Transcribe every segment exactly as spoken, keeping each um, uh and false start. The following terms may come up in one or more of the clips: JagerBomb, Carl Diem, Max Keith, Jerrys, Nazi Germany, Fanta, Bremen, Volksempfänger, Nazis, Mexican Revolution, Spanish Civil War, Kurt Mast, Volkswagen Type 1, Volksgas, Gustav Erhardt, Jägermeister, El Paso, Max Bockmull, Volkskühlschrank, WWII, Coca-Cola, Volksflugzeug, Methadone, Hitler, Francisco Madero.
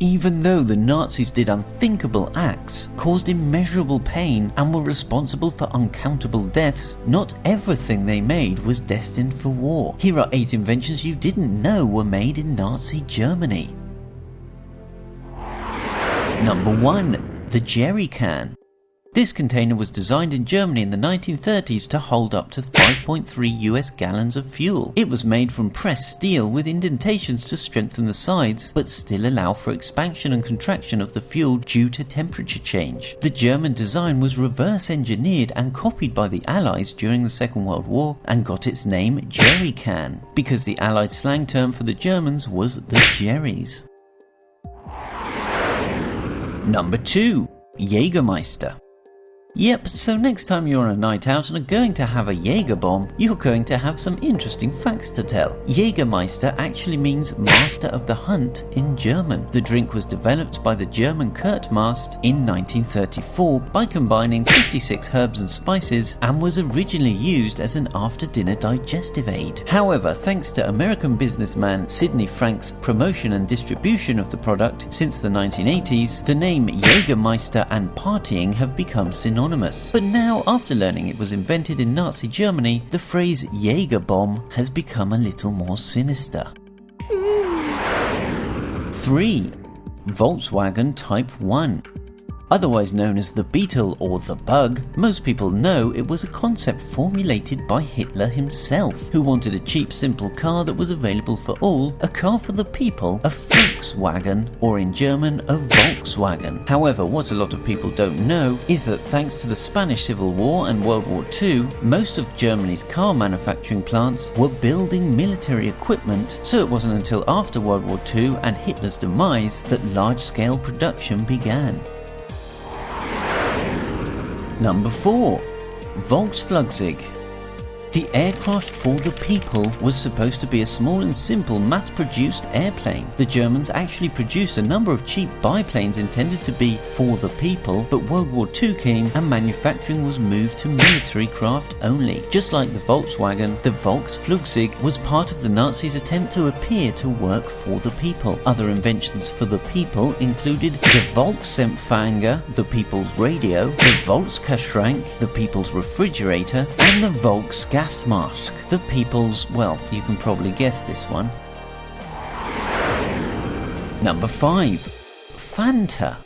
even though the Nazis did unthinkable acts, caused immeasurable pain, and were responsible for uncountable deaths, not everything they made was destined for war. Here are eight inventions you didn't know were made in Nazi Germany. Number one. The Jerrycan. This container was designed in Germany in the nineteen thirties to hold up to five point three U S gallons of fuel. It was made from pressed steel with indentations to strengthen the sides but still allow for expansion and contraction of the fuel due to temperature change. The German design was reverse engineered and copied by the Allies during the Second World War and got its name Jerrycan because the Allied slang term for the Germans was the Jerrys. Number two. Jägermeister. Yep, so next time you're on a night out and are going to have a Jagerbomb, you're going to have some interesting facts to tell. Jägermeister actually means master of the hunt in German. The drink was developed by the German Kurt Mast in nineteen thirty-four by combining fifty-six herbs and spices and was originally used as an after-dinner digestive aid. However, thanks to American businessman Sidney Frank's promotion and distribution of the product since the nineteen eighties, the name Jägermeister and partying have become synonymous. But now, after learning it was invented in Nazi Germany, the phrase Jagerbomb has become a little more sinister. three. Volkswagen Type one. Otherwise known as the Beetle or the Bug, most people know it was a concept formulated by Hitler himself, who wanted a cheap, simple car that was available for all, a car for the people, a Volkswagen, or in German, a Volkswagen. However, what a lot of people don't know is that thanks to the Spanish Civil War and World War Two, most of Germany's car manufacturing plants were building military equipment, so it wasn't until after World War Two and Hitler's demise that large-scale production began. Number four. Volksflugzeug. The aircraft for the people was supposed to be a small and simple mass-produced airplane. The Germans actually produced a number of cheap biplanes intended to be for the people, but World War Two came and manufacturing was moved to military craft only. Just like the Volkswagen, the Volksflugzeug was part of the Nazis' attempt to appear to work for the people. Other inventions for the people included the Volksempfänger, the people's radio, the Volkskühlschrank, the people's refrigerator, and the Volksgas mask, the people's, well, you can probably guess this one. Number five. Fanta.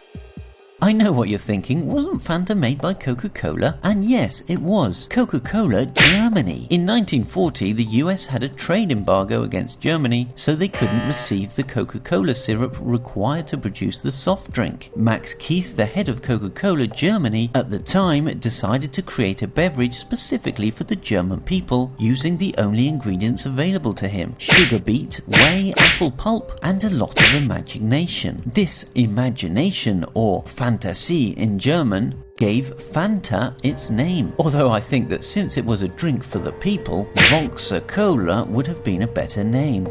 I know what you're thinking, wasn't Fanta made by Coca-Cola? And yes, it was. Coca-Cola, Germany. In nineteen forty, the U S had a trade embargo against Germany, so they couldn't receive the Coca-Cola syrup required to produce the soft drink. Max Keith, the head of Coca-Cola, Germany, at the time decided to create a beverage specifically for the German people using the only ingredients available to him: sugar beet, whey, apple pulp, and a lot of imagination. This imagination, or Fanta, Fantasie in German, gave Fanta its name, although I think that since it was a drink for the people, Volkscola would have been a better name.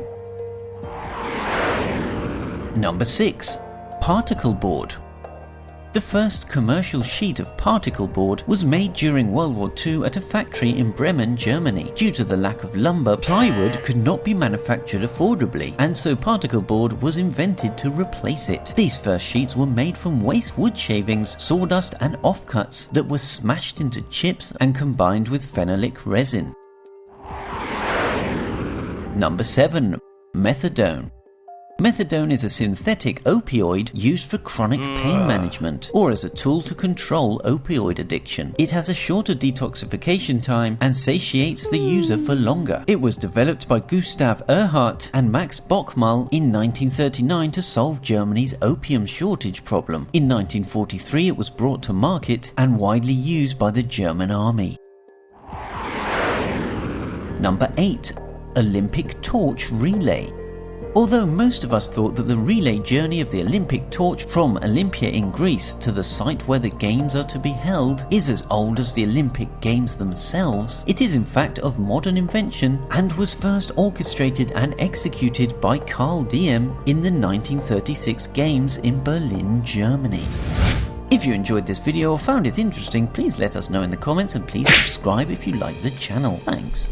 Number six. Particle board. The first commercial sheet of particle board was made during World War Two at a factory in Bremen, Germany. Due to the lack of lumber, plywood could not be manufactured affordably, and so particle board was invented to replace it. These first sheets were made from waste wood shavings, sawdust, and offcuts that were smashed into chips and combined with phenolic resin. Number seven. Methadone. Methadone is a synthetic opioid used for chronic pain management or as a tool to control opioid addiction. It has a shorter detoxification time and satiates the user for longer. It was developed by Gustav Erhardt and Max Bockmull in nineteen thirty-nine to solve Germany's opium shortage problem. In nineteen forty-three it was brought to market and widely used by the German army. Number eight. Olympic torch relay. Although most of us thought that the relay journey of the Olympic torch from Olympia in Greece to the site where the games are to be held is as old as the Olympic Games themselves, it is in fact of modern invention and was first orchestrated and executed by Carl Diem in the nineteen thirty-six Games in Berlin, Germany. If you enjoyed this video or found it interesting, please let us know in the comments and please subscribe if you like the channel. Thanks.